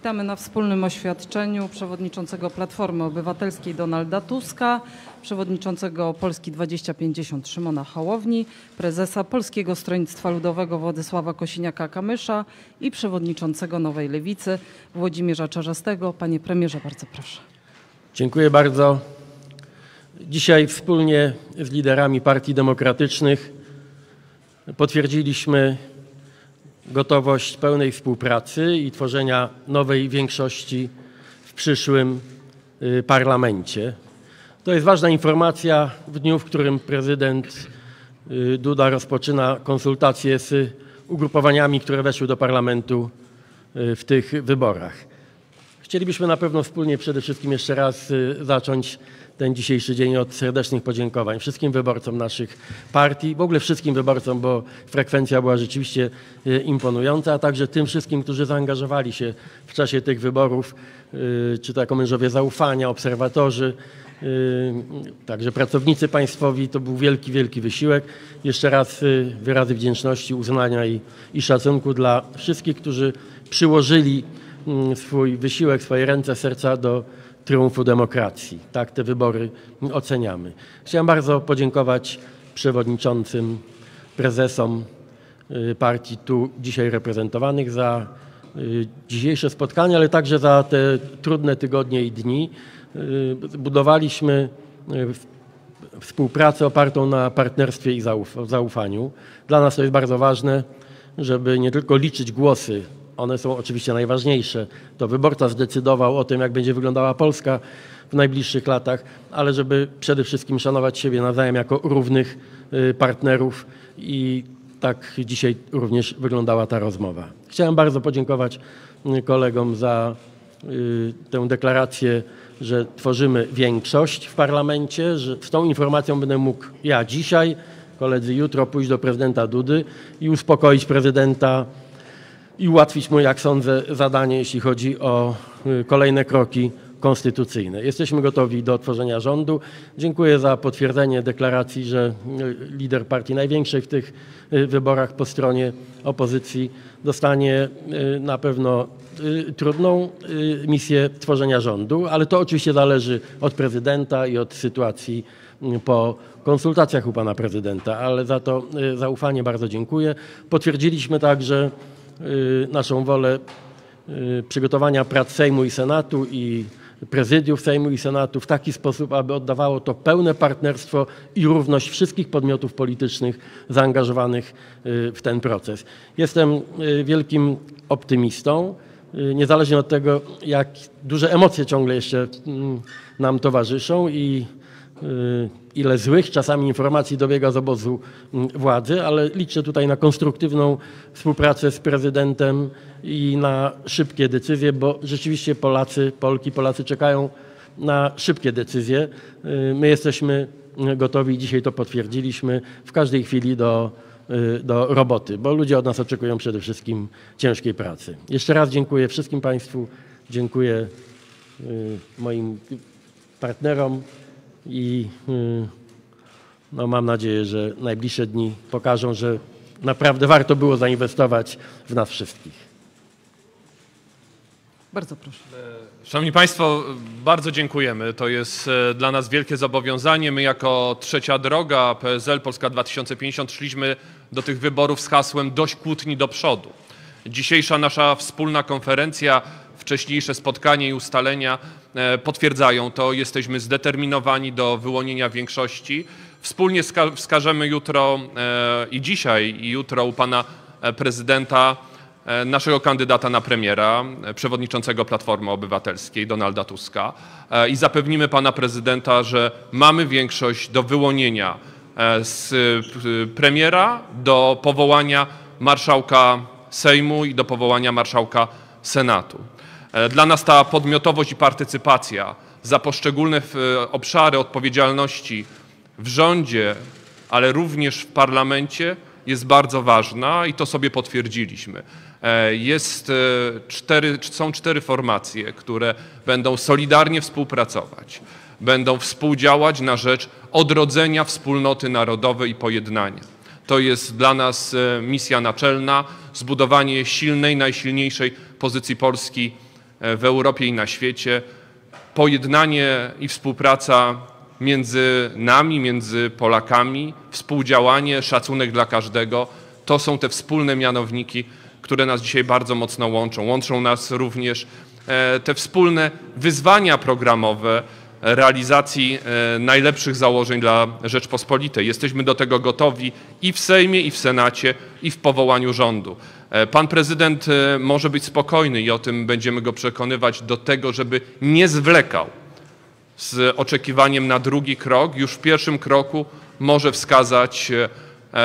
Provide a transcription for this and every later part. Witamy na wspólnym oświadczeniu przewodniczącego Platformy Obywatelskiej Donalda Tuska, przewodniczącego Polski 2050 Szymona Hołowni, prezesa Polskiego Stronnictwa Ludowego Władysława Kosiniaka-Kamysza i przewodniczącego Nowej Lewicy Włodzimierza Czarzastego. Panie premierze, bardzo proszę. Dziękuję bardzo. Dzisiaj wspólnie z liderami partii demokratycznych potwierdziliśmy gotowość pełnej współpracy i tworzenia nowej większości w przyszłym parlamencie. To jest ważna informacja w dniu, w którym prezydent Duda rozpoczyna konsultacje z ugrupowaniami, które weszły do parlamentu w tych wyborach. Chcielibyśmy na pewno wspólnie przede wszystkim jeszcze raz zacząć ten dzisiejszy dzień od serdecznych podziękowań wszystkim wyborcom naszych partii, w ogóle wszystkim wyborcom, bo frekwencja była rzeczywiście imponująca, a także tym wszystkim, którzy zaangażowali się w czasie tych wyborów, czy to jako mężowie zaufania, obserwatorzy, także pracownicy państwowi. To był wielki, wielki wysiłek. Jeszcze raz wyrazy wdzięczności, uznania i szacunku dla wszystkich, którzy przyłożyli swój wysiłek, swoje ręce, serca do triumfu demokracji. Tak te wybory oceniamy. Chciałem bardzo podziękować przewodniczącym, prezesom partii tu dzisiaj reprezentowanych za dzisiejsze spotkanie, ale także za te trudne tygodnie i dni. Budowaliśmy współpracę opartą na partnerstwie i zaufaniu. Dla nas to jest bardzo ważne, żeby nie tylko liczyć głosy. One są oczywiście najważniejsze. To wyborca zdecydował o tym, jak będzie wyglądała Polska w najbliższych latach, ale żeby przede wszystkim szanować siebie nawzajem jako równych partnerów i tak dzisiaj również wyglądała ta rozmowa. Chciałem bardzo podziękować kolegom za tę deklarację, że tworzymy większość w parlamencie, że z tą informacją będę mógł ja dzisiaj, koledzy jutro pójść do prezydenta Dudy i uspokoić prezydenta i ułatwić mu, jak sądzę, zadanie, jeśli chodzi o kolejne kroki konstytucyjne. Jesteśmy gotowi do tworzenia rządu. Dziękuję za potwierdzenie deklaracji, że lider partii największej w tych wyborach po stronie opozycji dostanie na pewno trudną misję tworzenia rządu, ale to oczywiście zależy od prezydenta i od sytuacji po konsultacjach u pana prezydenta, ale za to zaufanie bardzo dziękuję. Potwierdziliśmy także naszą wolę przygotowania prac Sejmu i Senatu i prezydiów Sejmu i Senatu w taki sposób, aby oddawało to pełne partnerstwo i równość wszystkich podmiotów politycznych zaangażowanych w ten proces. Jestem wielkim optymistą, niezależnie od tego, jak duże emocje ciągle jeszcze nam towarzyszą i ile złych czasami informacji dobiega z obozu władzy, ale liczę tutaj na konstruktywną współpracę z prezydentem i na szybkie decyzje, bo rzeczywiście Polacy, Polki, Polacy czekają na szybkie decyzje. My jesteśmy gotowi, dzisiaj to potwierdziliśmy, w każdej chwili do roboty, bo ludzie od nas oczekują przede wszystkim ciężkiej pracy. Jeszcze raz dziękuję wszystkim państwu, dziękuję moim partnerom. I no, mam nadzieję, że najbliższe dni pokażą, że naprawdę warto było zainwestować w nas wszystkich. Bardzo proszę. Szanowni Państwo, bardzo dziękujemy. To jest dla nas wielkie zobowiązanie. My jako Trzecia Droga, PSL, Polska 2050 szliśmy do tych wyborów z hasłem dość kłótni do przodu. Dzisiejsza nasza wspólna konferencja, wcześniejsze spotkanie i ustalenia potwierdzają to. Jesteśmy zdeterminowani do wyłonienia większości. Wspólnie wskażemy jutro i dzisiaj i jutro u pana prezydenta naszego kandydata na premiera, przewodniczącego Platformy Obywatelskiej Donalda Tuska i zapewnimy pana prezydenta, że mamy większość do wyłonienia z premiera, do powołania marszałka Sejmu i do powołania marszałka Senatu. Dla nas ta podmiotowość i partycypacja za poszczególne obszary odpowiedzialności w rządzie, ale również w parlamencie jest bardzo ważna i to sobie potwierdziliśmy. Są cztery formacje, które będą solidarnie współpracować, będą współdziałać na rzecz odrodzenia wspólnoty narodowej i pojednania. To jest dla nas misja naczelna, zbudowanie silnej, najsilniejszej pozycji Polski w Europie i na świecie, pojednanie i współpraca między nami, między Polakami, współdziałanie, szacunek dla każdego, to są te wspólne mianowniki, które nas dzisiaj bardzo mocno łączą. Łączą nas również te wspólne wyzwania programowe realizacji najlepszych założeń dla Rzeczpospolitej. Jesteśmy do tego gotowi i w Sejmie, i w Senacie, i w powołaniu rządu. Pan prezydent może być spokojny i o tym będziemy go przekonywać do tego, żeby nie zwlekał z oczekiwaniem na drugi krok. Już w pierwszym kroku może wskazać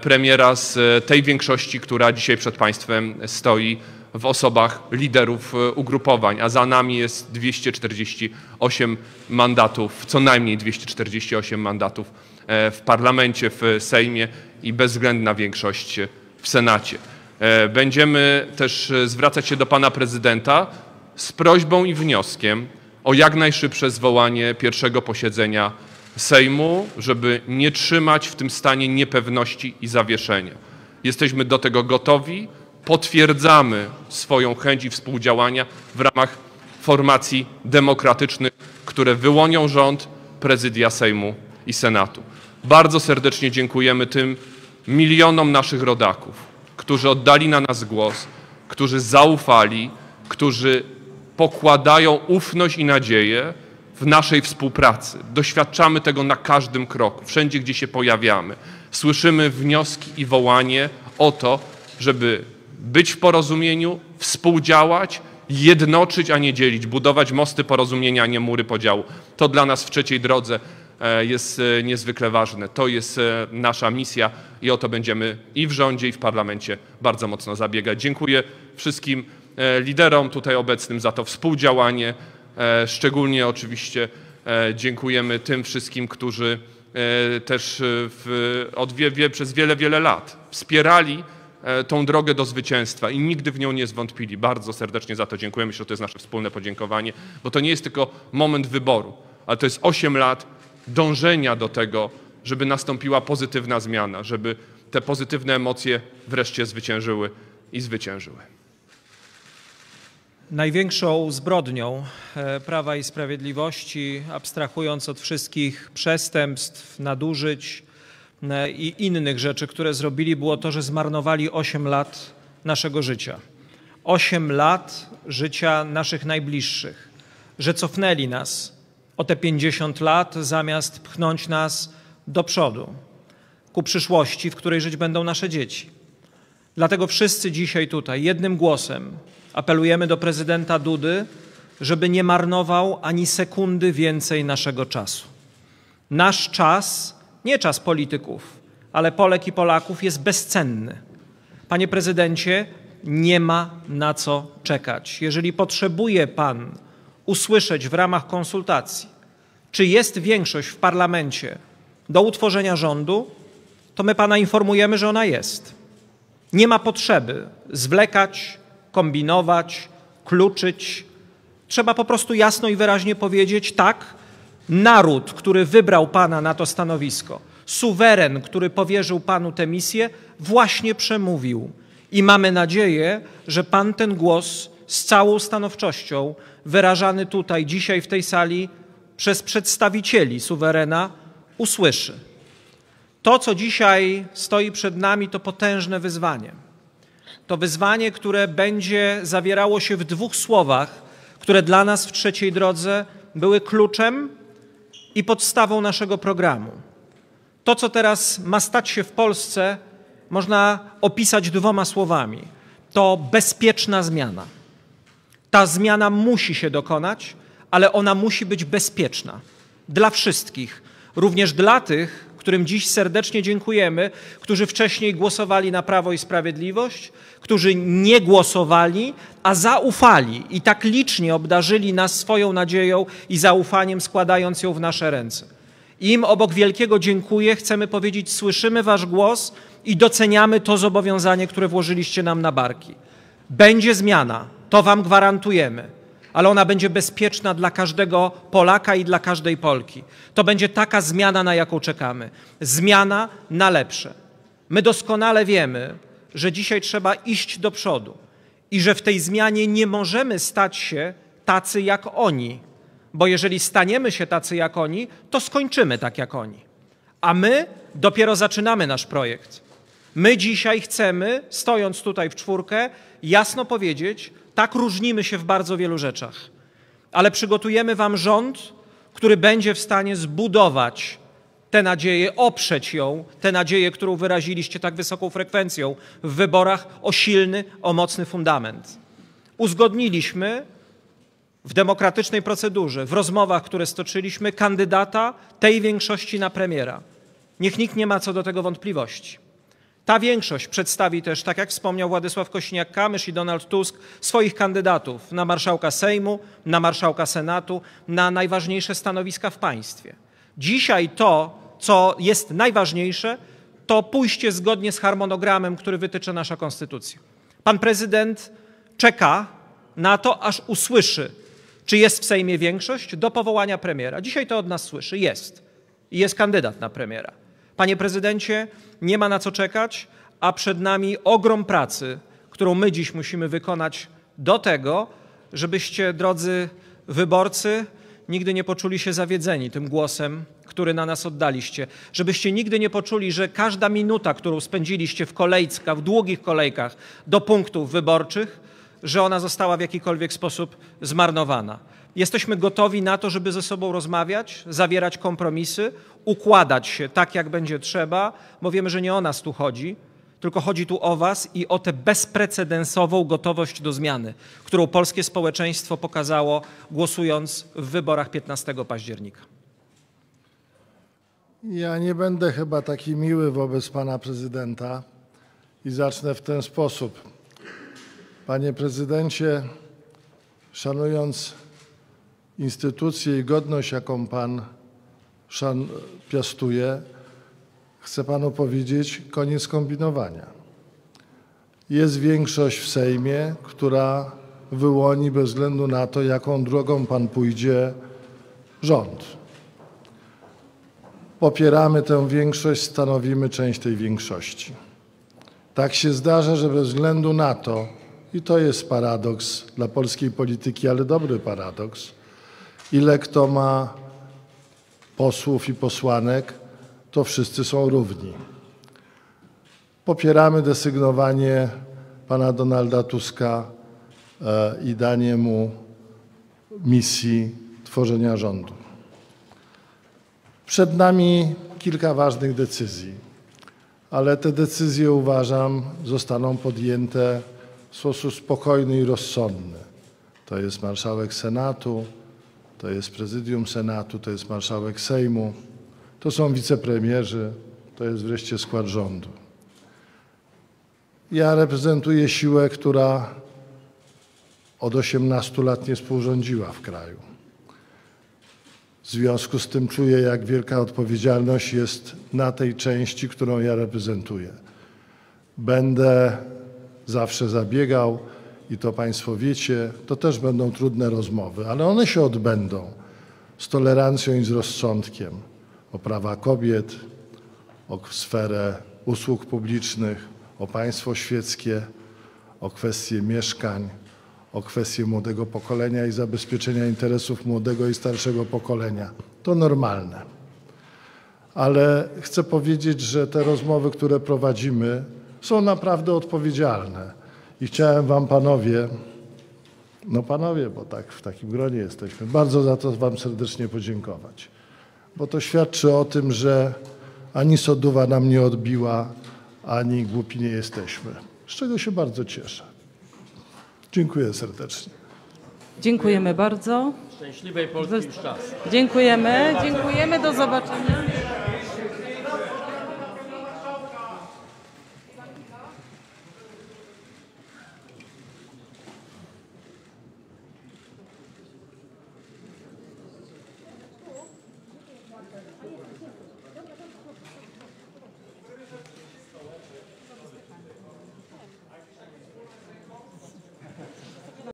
premiera z tej większości, która dzisiaj przed państwem stoi, w osobach liderów ugrupowań, a za nami jest 248 mandatów, co najmniej 248 mandatów w parlamencie, w Sejmie i bezwzględna większość w Senacie. Będziemy też zwracać się do pana prezydenta z prośbą i wnioskiem o jak najszybsze zwołanie pierwszego posiedzenia Sejmu, żeby nie trzymać w tym stanie niepewności i zawieszenia. Jesteśmy do tego gotowi. Potwierdzamy swoją chęć i współdziałania w ramach formacji demokratycznych, które wyłonią rząd, prezydia Sejmu i Senatu. Bardzo serdecznie dziękujemy tym milionom naszych rodaków, którzy oddali na nas głos, którzy zaufali, którzy pokładają ufność i nadzieję w naszej współpracy. Doświadczamy tego na każdym kroku, wszędzie gdzie się pojawiamy. Słyszymy wnioski i wołanie o to, żeby być w porozumieniu, współdziałać, jednoczyć, a nie dzielić, budować mosty porozumienia, a nie mury podziału. To dla nas w Trzeciej Drodze jest niezwykle ważne. To jest nasza misja i o to będziemy i w rządzie, i w parlamencie bardzo mocno zabiegać. Dziękuję wszystkim liderom tutaj obecnym za to współdziałanie. Szczególnie oczywiście dziękujemy tym wszystkim, którzy też przez wiele lat wspierali tą drogę do zwycięstwa i nigdy w nią nie zwątpili. Bardzo serdecznie za to dziękujemy. Myślę, że to jest nasze wspólne podziękowanie, bo to nie jest tylko moment wyboru, ale to jest 8 lat dążenia do tego, żeby nastąpiła pozytywna zmiana, żeby te pozytywne emocje wreszcie zwyciężyły i zwyciężyły. Największą zbrodnią Prawa i Sprawiedliwości, abstrahując od wszystkich przestępstw, nadużyć i innych rzeczy, które zrobili, było to, że zmarnowali 8 lat naszego życia. 8 lat życia naszych najbliższych, że cofnęli nas o te 50 lat, zamiast pchnąć nas do przodu, ku przyszłości, w której żyć będą nasze dzieci. Dlatego wszyscy dzisiaj tutaj jednym głosem apelujemy do prezydenta Dudy, żeby nie marnował ani sekundy więcej naszego czasu. Nasz czas, nie czas polityków, ale Polek i Polaków, jest bezcenny. Panie prezydencie, nie ma na co czekać. Jeżeli potrzebuje pan usłyszeć w ramach konsultacji, czy jest większość w parlamencie do utworzenia rządu, to my pana informujemy, że ona jest. Nie ma potrzeby zwlekać, kombinować, kluczyć. Trzeba po prostu jasno i wyraźnie powiedzieć: tak, naród, który wybrał pana na to stanowisko, suweren, który powierzył panu tę misję, właśnie przemówił. I mamy nadzieję, że pan ten głos z całą stanowczością, wyrażany tutaj dzisiaj w tej sali przez przedstawicieli suwerena, usłyszy. To, co dzisiaj stoi przed nami, to potężne wyzwanie. To wyzwanie, które będzie zawierało się w 2 słowach, które dla nas w Trzeciej Drodze były kluczem i podstawą naszego programu. To, co teraz ma stać się w Polsce, można opisać 2 słowami. To bezpieczna zmiana. Ta zmiana musi się dokonać, ale ona musi być bezpieczna dla wszystkich, również dla tych, którym dziś serdecznie dziękujemy, którzy wcześniej głosowali na Prawo i Sprawiedliwość, którzy nie głosowali, a zaufali i tak licznie obdarzyli nas swoją nadzieją i zaufaniem, składając ją w nasze ręce. Im obok wielkiego dziękuję chcemy powiedzieć: słyszymy wasz głos i doceniamy to zobowiązanie, które włożyliście nam na barki. Będzie zmiana, to wam gwarantujemy, ale ona będzie bezpieczna dla każdego Polaka i dla każdej Polki. To będzie taka zmiana, na jaką czekamy. Zmiana na lepsze. My doskonale wiemy, że dzisiaj trzeba iść do przodu i że w tej zmianie nie możemy stać się tacy jak oni, bo jeżeli staniemy się tacy jak oni, to skończymy tak jak oni. A my dopiero zaczynamy nasz projekt. My dzisiaj chcemy, stojąc tutaj w czwórkę, jasno powiedzieć, tak, różnimy się w bardzo wielu rzeczach, ale przygotujemy wam rząd, który będzie w stanie zbudować tę nadzieję, oprzeć ją, tę nadzieję, którą wyraziliście tak wysoką frekwencją w wyborach, o silny, o mocny fundament. Uzgodniliśmy w demokratycznej procedurze, w rozmowach, które stoczyliśmy, kandydata tej większości na premiera. Niech nikt nie ma co do tego wątpliwości. Ta większość przedstawi też, tak jak wspomniał Władysław Kosiniak-Kamysz i Donald Tusk, swoich kandydatów na marszałka Sejmu, na marszałka Senatu, na najważniejsze stanowiska w państwie. Dzisiaj to, co jest najważniejsze, to pójście zgodnie z harmonogramem, który wytycza nasza konstytucja. Pan prezydent czeka na to, aż usłyszy, czy jest w Sejmie większość do powołania premiera. Dzisiaj to od nas słyszy. Jest. I jest kandydat na premiera. Panie prezydencie, nie ma na co czekać, a przed nami ogrom pracy, którą my dziś musimy wykonać do tego, żebyście, drodzy wyborcy, nigdy nie poczuli się zawiedzeni tym głosem, który na nas oddaliście. Żebyście nigdy nie poczuli, że każda minuta, którą spędziliście w kolejkach, w długich kolejkach do punktów wyborczych, że ona została w jakikolwiek sposób zmarnowana. Jesteśmy gotowi na to, żeby ze sobą rozmawiać, zawierać kompromisy, układać się tak, jak będzie trzeba, bo wiemy, że nie o nas tu chodzi, tylko chodzi tu o was i o tę bezprecedensową gotowość do zmiany, którą polskie społeczeństwo pokazało, głosując w wyborach 15 października. Ja nie będę chyba taki miły wobec pana prezydenta i zacznę w ten sposób. Panie prezydencie, szanując instytucję i godność, jaką pan piastuje, chcę panu powiedzieć, koniec kombinowania. Jest większość w Sejmie, która wyłoni bez względu na to, jaką drogą pan pójdzie, rząd. Popieramy tę większość, stanowimy część tej większości. Tak się zdarza, że bez względu na to, i to jest paradoks dla polskiej polityki, ale dobry paradoks, ile kto ma posłów i posłanek, to wszyscy są równi. Popieramy desygnowanie pana Donalda Tuska i danie mu misji tworzenia rządu. Przed nami kilka ważnych decyzji, ale te decyzje, uważam, zostaną podjęte w sposób spokojny i rozsądny. To jest marszałek Senatu, to jest prezydium Senatu, to jest marszałek Sejmu, to są wicepremierzy, to jest wreszcie skład rządu. Ja reprezentuję siłę, która od 18 lat nie współrządziła w kraju. W związku z tym czuję, jak wielka odpowiedzialność jest na tej części, którą ja reprezentuję. Będę zawsze zabiegał, i to państwo wiecie, to też będą trudne rozmowy, ale one się odbędą z tolerancją i z rozsądkiem o prawa kobiet, o sferę usług publicznych, o państwo świeckie, o kwestie mieszkań, o kwestie młodego pokolenia i zabezpieczenia interesów młodego i starszego pokolenia. To normalne. Ale chcę powiedzieć, że te rozmowy, które prowadzimy, są naprawdę odpowiedzialne. I chciałem wam, panowie, no panowie, bo tak w takim gronie jesteśmy, bardzo za to wam serdecznie podziękować. Bo to świadczy o tym, że ani soduwa nam nie odbiła, ani głupi nie jesteśmy. Z czego się bardzo cieszę. Dziękuję serdecznie. Dziękujemy bardzo. Szczęśliwej Polski już czas. Dziękujemy. Dziękujemy. Do zobaczenia.